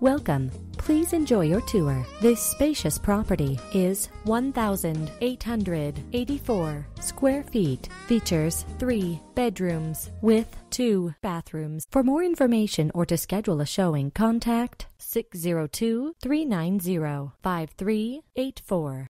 Welcome. Please enjoy your tour. This spacious property is 1,884 square feet. Features 3 bedrooms with 2 bathrooms. For more information or to schedule a showing, contact 602-390-5384.